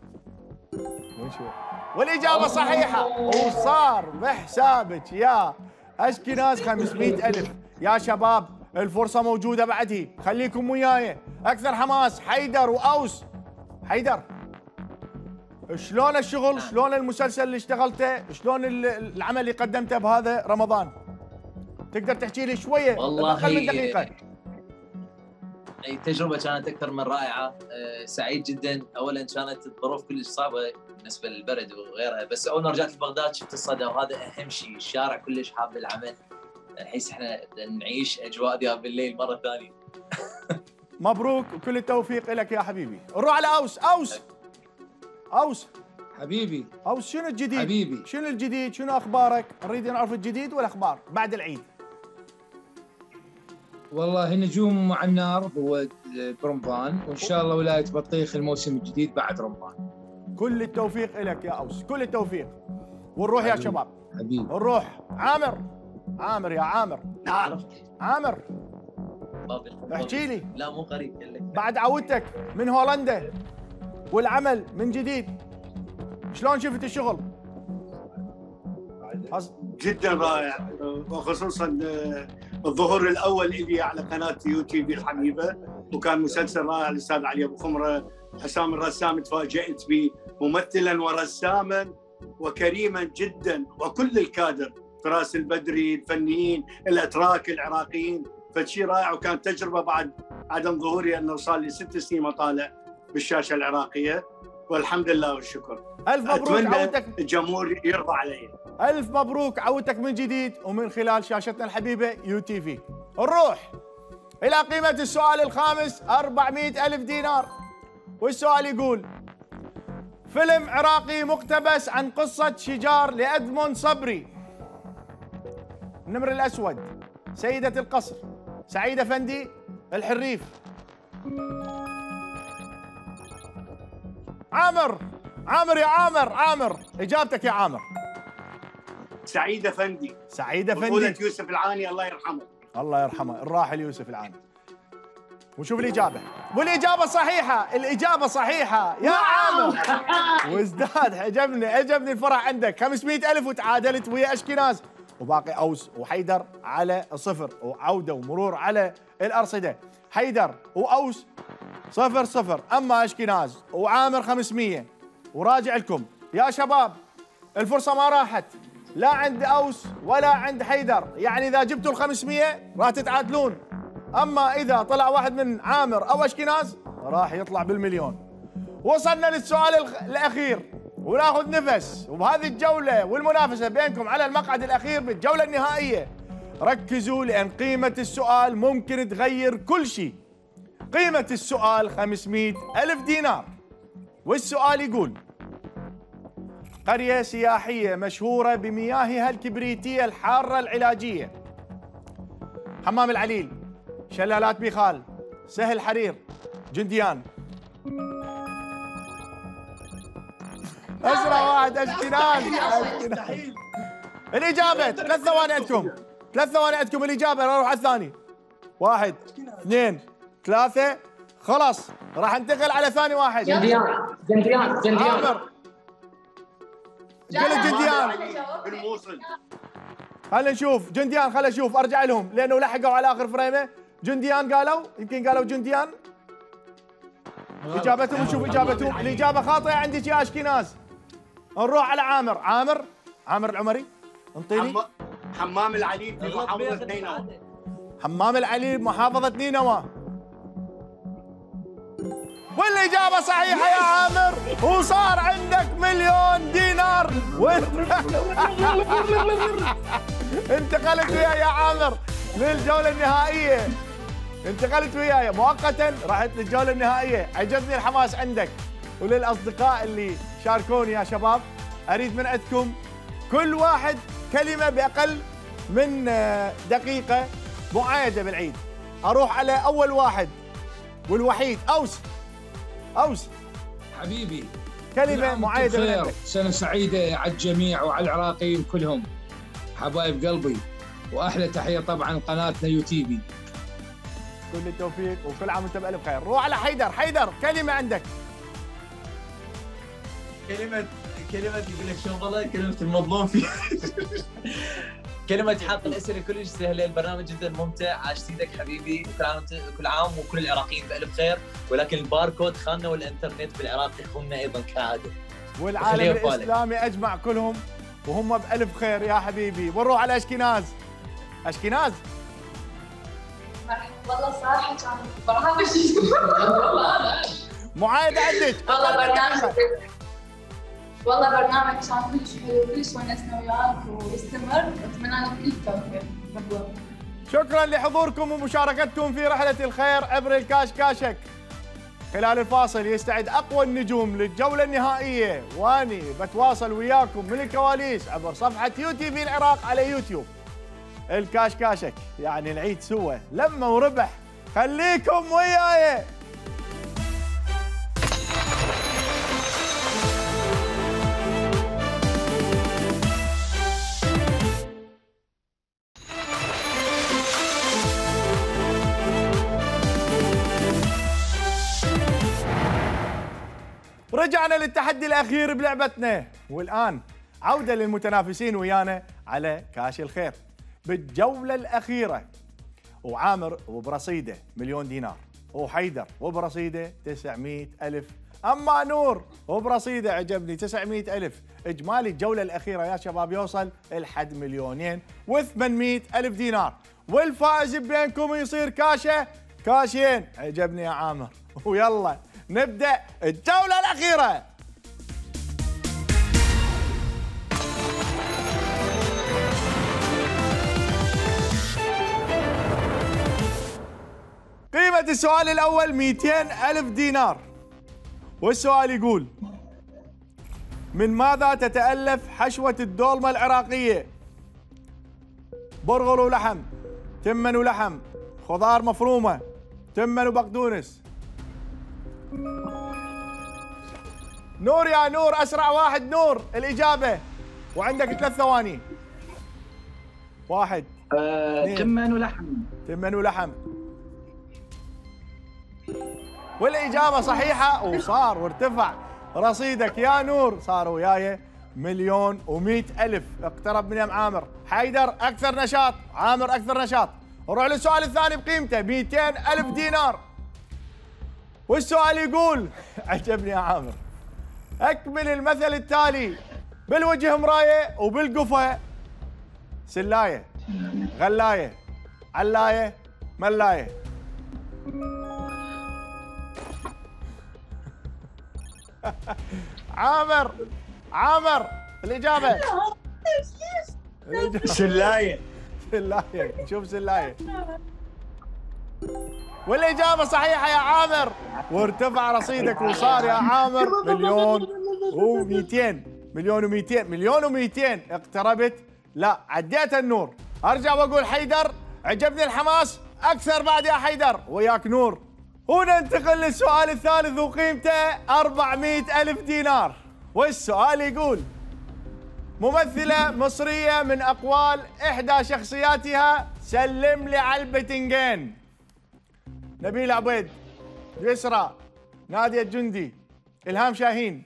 ونشوف. والإجابة صحيحة، وصار بحسابك يا أشكيناز 500,000. يا شباب الفرصة موجودة بعدي، خليكم وياي، أكثر حماس حيدر وأوس. حيدر، شلون الشغل؟ شلون المسلسل اللي اشتغلته؟ شلون العمل اللي قدمته بهذا رمضان؟ تقدر تحكي لي شوية أقل من دقيقة؟ التجربة كانت أكثر من رائعة، سعيد جدا. أولا كانت الظروف كلش صعبة بالنسبه للبرد وغيرها، بس اول ما رجعت لبغداد شفت الصدى، وهذا اهم شيء. الشارع كلش حاب العمل، نحس احنا نعيش اجواء ذي بالليل مره ثانيه. مبروك وكل التوفيق لك يا حبيبي. نروح على اوس. اوس اوس حبيبي، اوس شنو الجديد؟ حبيبي شنو الجديد؟ شنو اخبارك؟ نريد نعرف الجديد والاخبار بعد العيد. والله نجوم مع النار هو برمضان، وان شاء الله ولايه بطيخ الموسم الجديد بعد رمضان. كل التوفيق لك يا أوس، كل التوفيق. ونروح يا شباب حبيبي، نروح عامر. عامر يا عامر، نعرف عامر، احكي لي. لا مو قريب لك. بعد عودتك من هولندا والعمل من جديد، شلون شفت الشغل؟ جدا رائع، وخصوصا الظهور الاول لي على قناه يو تي في الحبيبه، وكان مسلسل رائع. الاستاذ علي ابو خمره، حسام الرسام، تفاجأت به ممثلا ورساما وكريما جدا، وكل الكادر، فراس البدري، الفنيين، الاتراك، العراقيين، فشي رائع. وكان تجربه بعد عدم ظهوري، انه صار لي 6 سنين مطالع بالشاشه العراقيه، والحمد لله والشكر. الف مبروك عودتك، الجمهور يرضى علي. الف مبروك عودتك من جديد، ومن خلال شاشتنا الحبيبه يو تي في. نروح الى قيمه السؤال الخامس 400,000 دينار، والسؤال يقول: فيلم عراقي مقتبس عن قصة شجار لأدمون صبري، النمر الأسود، سيدة القصر، سعيد أفندي، الحريف. عامر، عامر يا عامر، عامر إجابتك يا عامر. سعيد أفندي. سعيد أفندي، بطولة يوسف العاني الله يرحمه. الله يرحمه الراحل يوسف العاني. ونشوف الإجابة. والإجابة صحيحة، الإجابة صحيحة يا عامر. وازداد عجبني الفرح عندك. 500,000 وتعادلت ويا أشكيناز، وباقي أوس وحيدر على صفر، وعودة ومرور على الأرصدة. حيدر وأوس صفر صفر، أما أشكيناز وعامر 500. وراجع لكم يا شباب، الفرصة ما راحت لا عند أوس ولا عند حيدر، يعني إذا جبتوا ال500 راح تتعادلون، أما إذا طلع واحد من عامر أو أشكيناز راح يطلع بالمليون. وصلنا للسؤال الأخير وناخذ نفس، وبهذه الجولة والمنافسة بينكم على المقعد الأخير بالجولة النهائية. ركزوا لأن قيمة السؤال ممكن تغير كل شيء. قيمة السؤال 500,000 دينار، والسؤال يقول: قرية سياحية مشهورة بمياهها الكبريتية الحارة العلاجية، حمام العليل، شلالات بيخال، سهل حرير، جنديان. أسرع واحد أشكيناز. الإجابة 3 ثواني عندكم، 3 ثواني عندكم الإجابة. راح أروح على الثاني. 1 2 3 خلاص، راح انتقل على ثاني واحد. جنديان. عامر قلت جنديان بالموصل. خلينا نشوف جنديان، خلينا نشوف، ارجع لهم لانه لحقوا على اخر فريمه. جنديان قالوا، يمكن قالوا جنديان. اجابتهم نشوف اجابتهم. الاجابه خاطئه عندك يا أشكيناز. نروح على عامر. عامر العمري، انطيني حمام العليل بمحافظه نينوى. حمام العليل بمحافظه نينوى، والإجابة صحيحة يا عامر، وصار عندك 1,000,000 دينار انتقلت وياي يا عامر للجولة النهائية. انتقلت وياي مؤقتا، رحت للجولة النهائية. عجبني الحماس عندك. وللأصدقاء اللي شاركوني يا شباب، أريد من عندكم كل واحد كلمة بأقل من دقيقة مؤيدة بالعيد. أروح على أول واحد والوحيد، أوس حبيبي، كلمة معايدة من عندك. سنة سعيدة على الجميع وعلى العراقيين كلهم، حبايب قلبي، وأحلى تحية طبعا قناتنا يو تي في. كل التوفيق وكل عام وأنت بألف خير. روح على حيدر، كلمة عندك. كلمة يقول لك شو والله، كلمة المظلوم فيه. كلمة حاط الأسئلة كلش سهلة، البرنامج جدا ممتع، عاشت ايدك حبيبي، كل عام وكل العراقيين بألف خير. ولكن الباركود خاننا والإنترنت بالعراق يخوننا أيضا كعادة، والعالم الإسلامي أجمع كلهم وهم بألف خير يا حبيبي. ونروح على أشكيناز والله صراحة كان برنامج والله أنا معايدة عندك. والله برنامج كان كلش حلو، كلش ونسنا وياك، ويستمر واتمنى لك كل التوفيق. شكرا لحضوركم ومشاركتكم في رحلة الخير عبر الكاش كاشك. خلال الفاصل يستعد أقوى النجوم للجولة النهائية، وأني بتواصل وياكم من الكواليس عبر صفحة يو تي في العراق على يوتيوب. الكاش كاشك يعني العيد سوا، لما وربح. خليكم وياي. رجعنا للتحدي الأخير بلعبتنا، والآن عودة للمتنافسين ويانا على كاش الخير بالجولة الأخيرة. وعامر وبرصيده 1,000,000 دينار، وحيدر وبرصيده 900,000، أما نور وبرصيده عجبني 900,000. إجمالي الجولة الأخيرة يا شباب يوصل لحد 2,800,000 دينار، والفائز بينكم يصير كاشين. عجبني يا عامر. ويلا نبدأ الجولة الأخيرة. قيمة السؤال الأول 200,000 دينار، والسؤال يقول: من ماذا تتألف حشوة الدولمة العراقية؟ برغل ولحم، تمن ولحم، خضار مفرومة، تمن وبقدونس. نور يا نور، أسرع واحد نور الإجابة، وعندك 3 ثواني. 1 تمن ولحم. والاجابه صحيحه، وصار وارتفع رصيدك يا نور، صار وياي 1,100,000. اقترب من يم عامر. حيدر اكثر نشاط، عامر اكثر نشاط. نروح للسؤال الثاني بقيمته 200,000 دينار. والسؤال يقول عجبني يا عامر، اكمل المثل التالي: بالوجه مرايه، وبالقفه سلايه، غلايه، علايه، ملايه. عامر، عامر الاجابه سلايه. سلايه، شوف سلايه. والاجابه صحيحه يا عامر، وارتفع رصيدك وصار يا عامر 1,200,000. 1,200,000، 1,200,000. اقتربت، لا عديت النور. ارجع واقول حيدر عجبني الحماس اكثر بعد يا حيدر، وياك نور. وننتقل للسؤال الثالث وقيمته 400,000 دينار. والسؤال يقول: ممثلة مصرية من أقوال إحدى شخصياتها سلم لي على البتنجين. نبيل عبيد، يسرى، نادية الجندي، إلهام شاهين.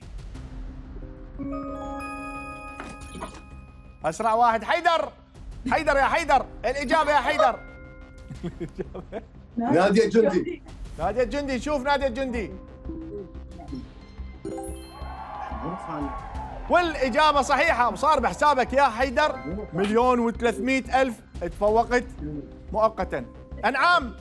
أسرع واحد حيدر، حيدر يا حيدر، الإجابة يا حيدر نادية الجندي. نادية الجندي، شوف نادية الجندي. والإجابة صحيحة، وصار بحسابك يا حيدر 1,300,000. اتفوقت مؤقتا. أنعام،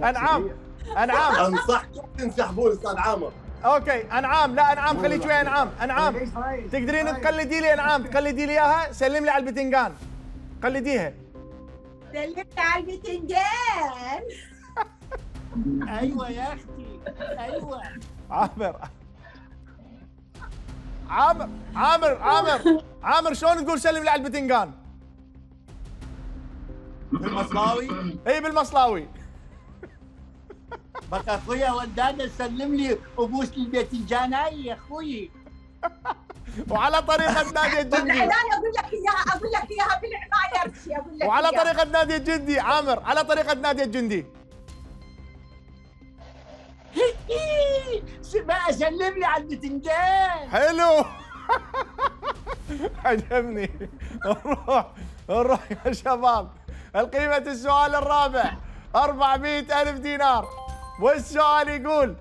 أنعام، أنعام أنصحك تنسحبون أستاذ عامر. أوكي أنعام، لا أنعام خليك شوي. أنعام، أنعام تقدرين تقلدي لي. أنعام تقلدي لي إياها، سلم لي على البتنجان، قلديها. سلم لي على البتنجان. أيوه يا أختي، أيوه. عامر، عامر، عامر، عامر، عامر، شلون تقول سلم لي على البتنجان؟ بالمصلاوي؟ اي بالمصلاوي. بس اخويا ودانا سلم لي وبوس البتنجان يا اخوي. وعلى طريقة نادية الجندي. اقول لك اياها، اقول لك اياها بالعناية امشي، اقول لك اياها. وعلى طريقة نادية الجندي، عامر، على طريقة نادية الجندي. ما اسلم لي على البتنجان. حلو. عجبني. نروح، نروح يا شباب. القيمة السؤال الرابع 400,000 دينار. والسؤال يقول: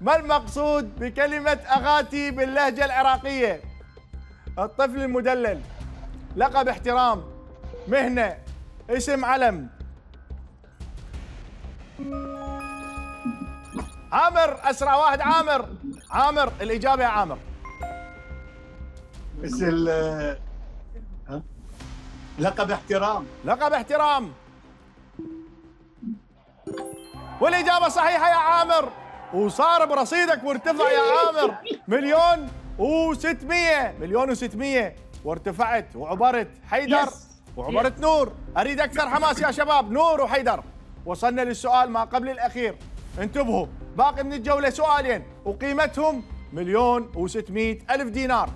ما المقصود بكلمة أغاتي باللهجة العراقية؟ الطفل المدلل، لقب احترام، مهنة، اسم علم. عامر أسرع واحد، عامر، عامر الإجابة يا عامر. بس لقب احترام، لقب احترام. والإجابة صحيحة يا عامر، وصار برصيدك وارتفع يا عامر 1,600,000. 1,600,000 وارتفعت وعبرت حيدر وعبرت نور. أريد أكثر حماس يا شباب، نور وحيدر. وصلنا للسؤال ما قبل الأخير، انتبهوا، باقي من الجولة سؤالين وقيمتهم 1,600,000 دينار.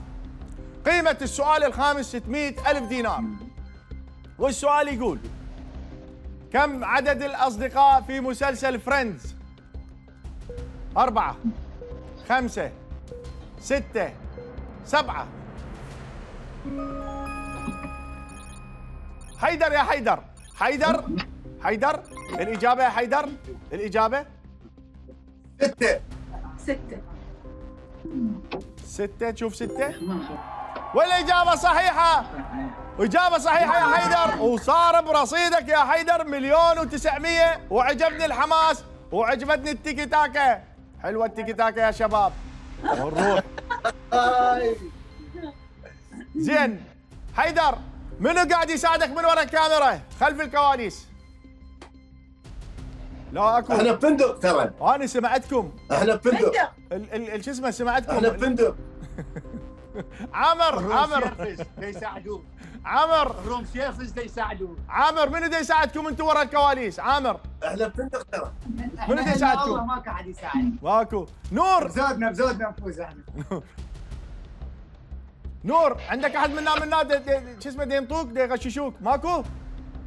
قيمة السؤال الخامس 600,000 دينار. والسؤال يقول: كم عدد الأصدقاء في مسلسل فريندز؟ 4، 5، 6، 7. حيدر يا حيدر، حيدر، حيدر الإجابة يا حيدر، الإجابة 6. 6، 6، شوف 6. والإجابة صحيحة، إجابة صحيحة يا حيدر، وصار برصيدك يا حيدر 1,900,000. وعجبني الحماس وعجبتني التيكي تاكا، حلوة التيكي تاكا يا شباب. ونروح زين حيدر، منو قاعد يساعدك من ورا الكاميرا خلف الكواليس؟ لا اكو، احنا بفندق ترى، انا سمعتكم، احنا بفندق شو اسمه، سمعتكم احنا بفندق. عامر، عامر يساعدون، عامر روم شيفز دي يساعدون. عامر منو دي يساعدكم انتم ورا الكواليس؟ عامر احنا بفندق ترى، منو دي يساعدكم؟ والله ما قاعد يساعد، ماكو. نور بزودنا، بزودنا نفوز احنا. نور عندك احد منا شو اسمه دي ينطوك دي يغششوك؟ ماكو؟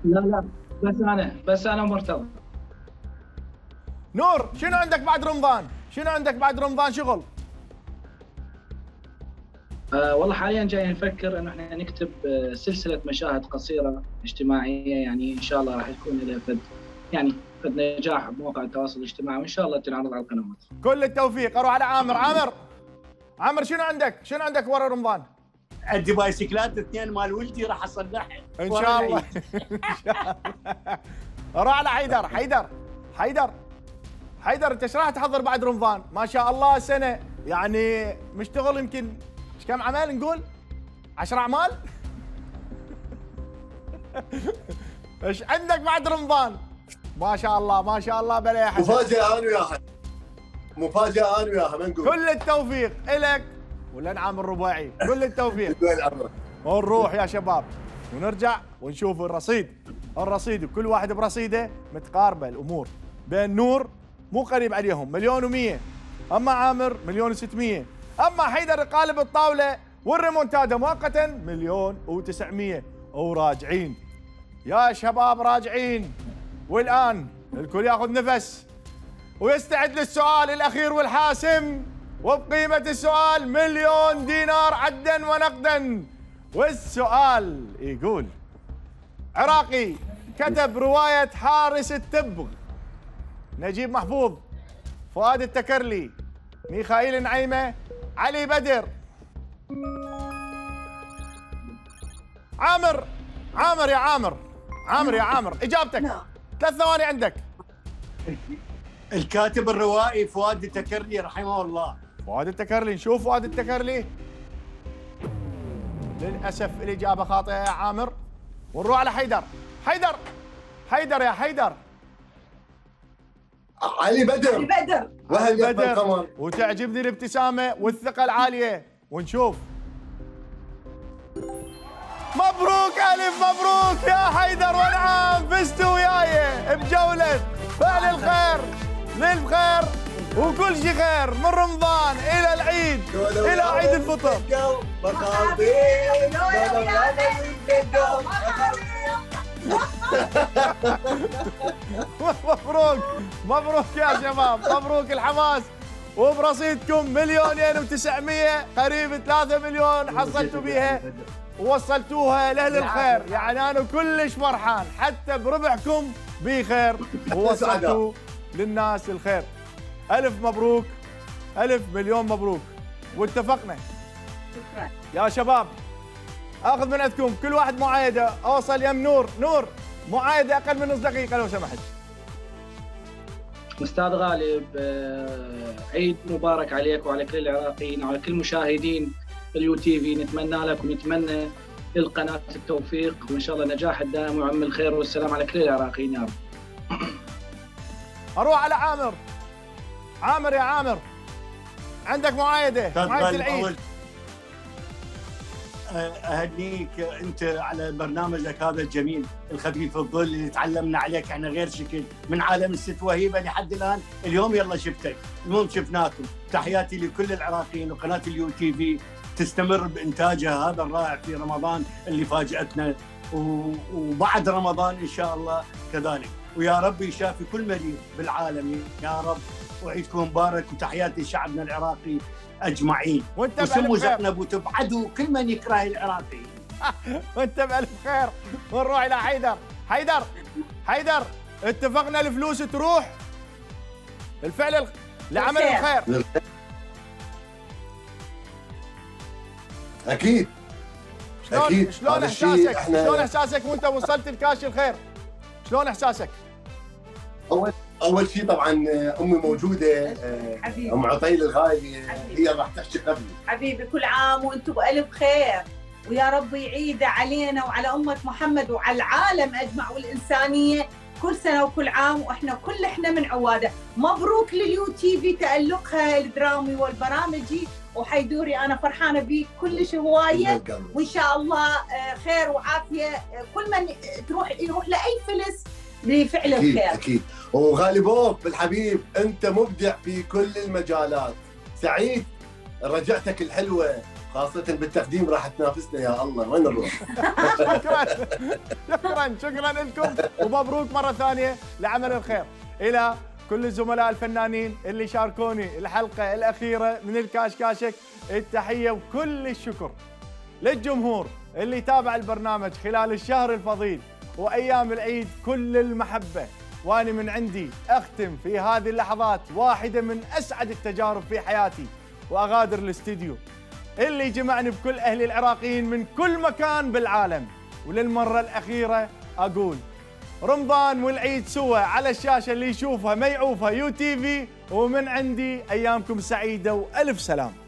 لا لا، بس انا، بس انا ومرتضى. نور شنو عندك بعد رمضان؟ شنو عندك بعد رمضان شغل؟ والله حاليا جاي نفكر انه احنا نكتب سلسله مشاهد قصيره اجتماعيه، يعني ان شاء الله راح تكون لها فد نجاح بمواقع التواصل الاجتماعي، وان شاء الله تنعرض على القنوات. كل التوفيق. اروح على عامر. عامر شنو عندك؟ شنو عندك ورا رمضان؟ عندي بايسكلات اثنين مال ولدي راح اصلحها ان شاء الله. ان شاء الله. اروح على حيدر. حيدر انت ايش راح تحضر بعد رمضان؟ ما شاء الله سنه يعني مشتغل، يمكن كم عمل نقول؟ 10 اعمال؟ ايش عندك بعد رمضان؟ ما شاء الله ما شاء الله بلا يا حسن. مفاجأة انا وياها. ما نقول. كل التوفيق الك ولانعام الرباعي، كل التوفيق. ونروح يا شباب ونرجع ونشوف الرصيد. وكل واحد برصيده متقاربه الامور. بين نور مو قريب عليهم مليون و100، اما عامر مليون و600، اما حيدر قالب الطاوله والريمونتادا مؤقتا مليون و900. وراجعين يا شباب راجعين. والان الكل ياخذ نفس ويستعد للسؤال الاخير والحاسم، وبقيمه السؤال مليون دينار عدا ونقدا. والسؤال يقول: عراقي كتب روايه حارس التبغ، نجيب محفوظ، فؤاد التكرلي، ميخائيل نعيمه، علي بدر. عامر. عامر اجابتك. 3 ثواني عندك. الكاتب الروائي فؤاد التكرلي رحمه الله. فؤاد التكرلي. نشوف فؤاد التكرلي. للاسف الاجابه خاطئه يا عامر. ونروح على حيدر. يا حيدر. علي بدر. وهل بدر. وتعجبني الابتسامه والثقه العاليه. ونشوف. مبروك، الف مبروك يا حيدر ونعام، فزتوا وياي بجوله فعل الخير للخير وكل شيء خير من رمضان الى العيد الى عيد الفطر. مبروك يا شباب، مبروك الحماس. وبرصيدكم مليونين و900، قريب 3 مليون حصلتوا بيها ووصلتوها لاهل الخير. يعني انا كلش فرحان حتى بربحكم بخير، ووصلتوا للناس الخير. الف مبروك، الف مليون مبروك. واتفقنا يا شباب اخذ من عندكم كل واحد معايده. اوصل يم نور. معايده اقل من نص دقيقه لو سمحت. استاذ غالب، عيد مبارك عليك وعلى كل العراقيين وعلى كل مشاهدين اليو تي في. نتمنى لك ونتمنى للقناه التوفيق وان شاء الله نجاح الدائم وعم الخير والسلام على كل العراقيين يا رب. اروح على عامر. يا عامر عندك معايده. العيد. اهنيك انت على برنامجك هذا الجميل الخفيف الظل اللي تعلمنا عليك احنا غير شكل من عالم الست وهيبه لحد الان. اليوم يلا شفتك، المهم شفناكم. تحياتي لكل العراقيين، وقناه اليو تي في تستمر بانتاجها هذا الرائع في رمضان اللي فاجاتنا، وبعد رمضان ان شاء الله كذلك. ويا رب يشافي كل مريض بالعالم يا رب. وعيدكم مبارك، وتحياتي لشعبنا العراقي اجمعين. وسموا زينب وتبعدوا كل من يكره العراقي. وانت بالف خير. ونروح الى حيدر. حيدر اتفقنا الفلوس تروح الفعل لعمل الخير اكيد. شلون احساسك؟ شلون احساسك وانت وصلت الكاش الخير؟ شلون احساسك؟ اول شيء طبعا امي موجوده، ام عطيل الغاليه، هي راح تحكي قبلي. حبيبي كل عام وانتم بالف خير، ويا ربي عيده علينا وعلى امه محمد وعلى العالم اجمع والانسانيه. كل سنه وكل عام واحنا كل من عواده. مبروك لليو تي في تالقها الدرامي والبرامجي، وحيدوري انا فرحانه بيك كلش هوايه، وان شاء الله خير وعافيه كل من تروح يروح لاي فلس بفعل الخير. اكيد. وغالبوب الحبيب انت مبدع في كل المجالات، سعيد رجعتك الحلوه خاصه بالتقديم، راح تنافسنا يا الله وين نروح. شكرا شكرا لكم، ومبروك مره ثانيه لعمل الخير. الى كل الزملاء الفنانين اللي شاركوني الحلقة الأخيرة من الكاش كاشك التحية وكل الشكر. للجمهور اللي تابع البرنامج خلال الشهر الفضيل وأيام العيد كل المحبة. وأنا من عندي أختم في هذه اللحظات واحدة من أسعد التجارب في حياتي وأغادر الاستديو اللي جمعني بكل أهل العراقيين من كل مكان بالعالم. وللمرة الأخيرة أقول رمضان والعيد سوا على الشاشة اللي يشوفها ما يعوفها يو تي في، ومن عندي أيامكم سعيدة وألف سلام.